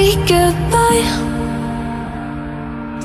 say goodbye.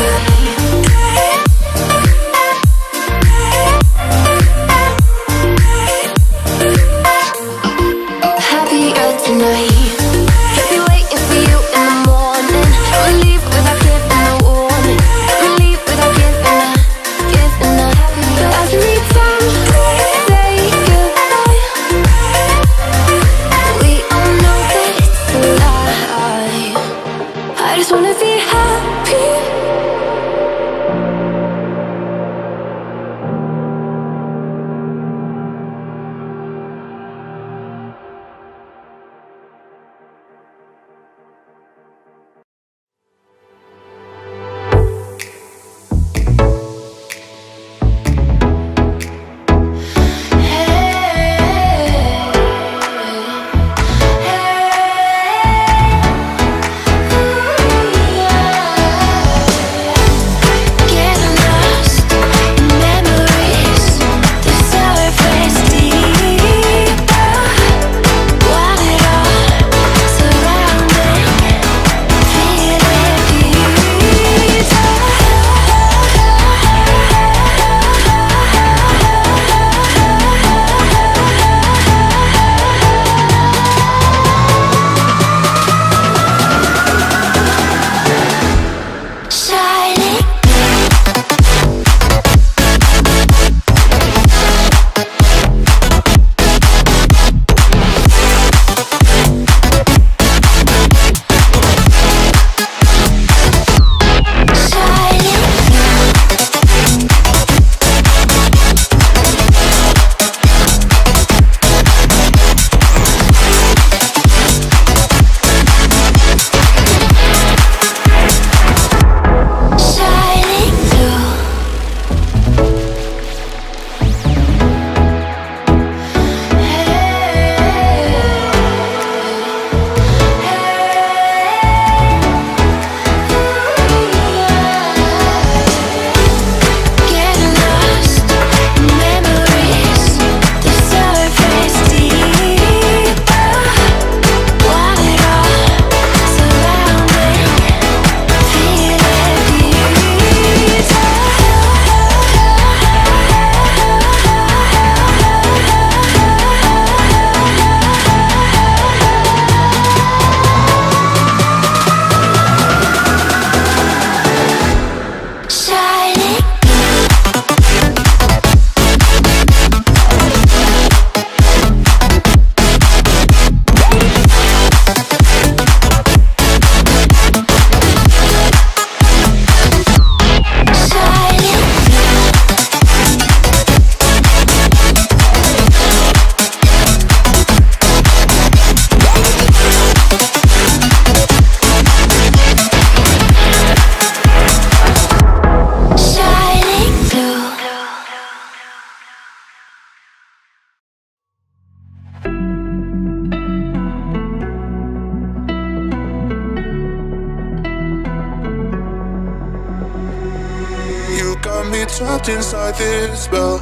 me trapped inside this spell.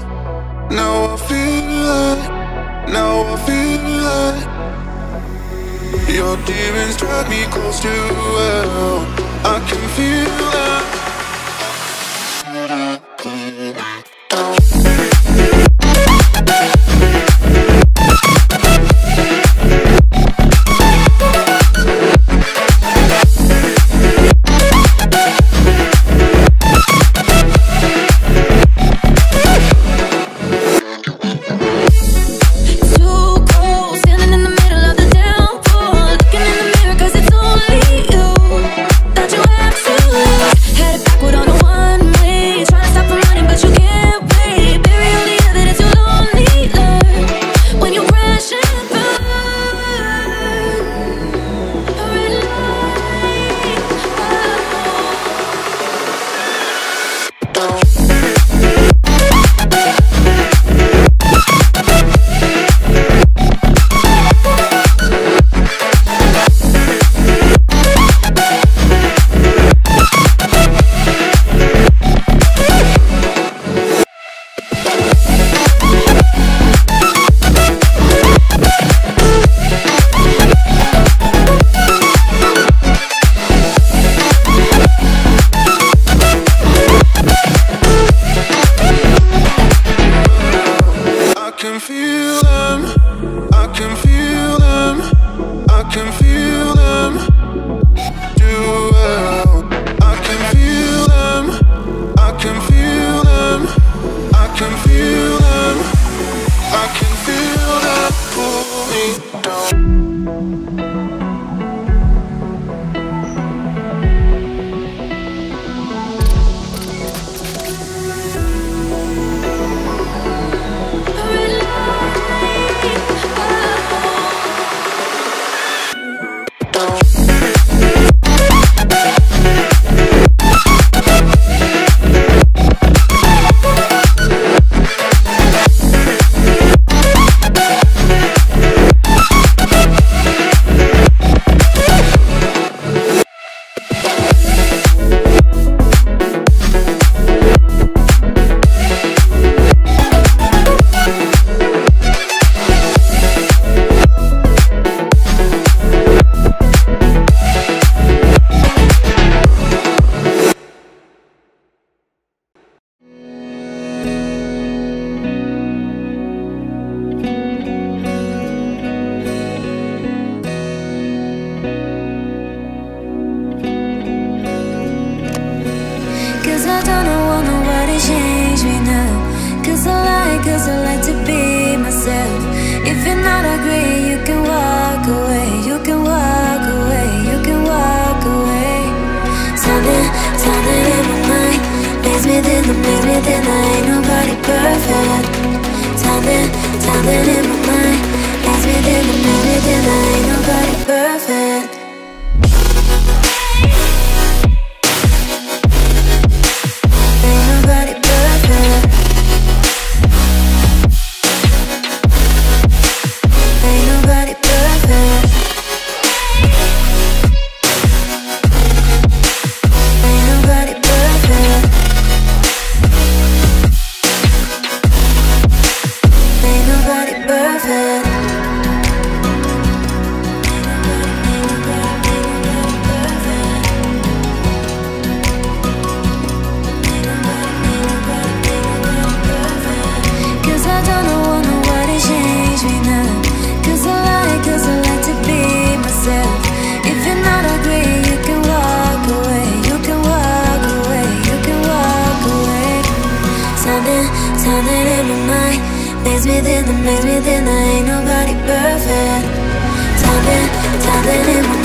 Now I feel like, now I feel like your demons drag me close to hell. I can feel that. Ain't nobody perfect. Time in my mind.